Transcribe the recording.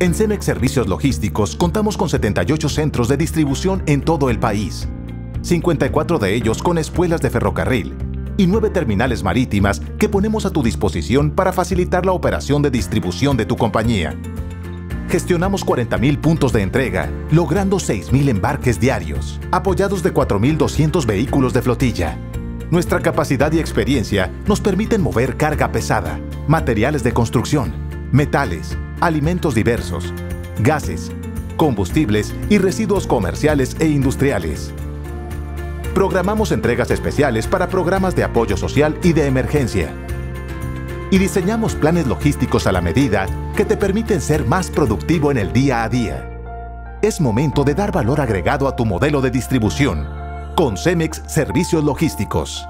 En CEMEX Servicios Logísticos contamos con 78 centros de distribución en todo el país, 54 de ellos con espuelas de ferrocarril y 9 terminales marítimas que ponemos a tu disposición para facilitar la operación de distribución de tu compañía. Gestionamos 40.000 puntos de entrega, logrando 6.000 embarques diarios, apoyados de 4.200 vehículos de flotilla. Nuestra capacidad y experiencia nos permiten mover carga pesada, materiales de construcción, metales, alimentos diversos, gases, combustibles y residuos comerciales e industriales. Programamos entregas especiales para programas de apoyo social y de emergencia. Y diseñamos planes logísticos a la medida que te permiten ser más productivo en el día a día. Es momento de dar valor agregado a tu modelo de distribución con CEMEX Servicios Logísticos.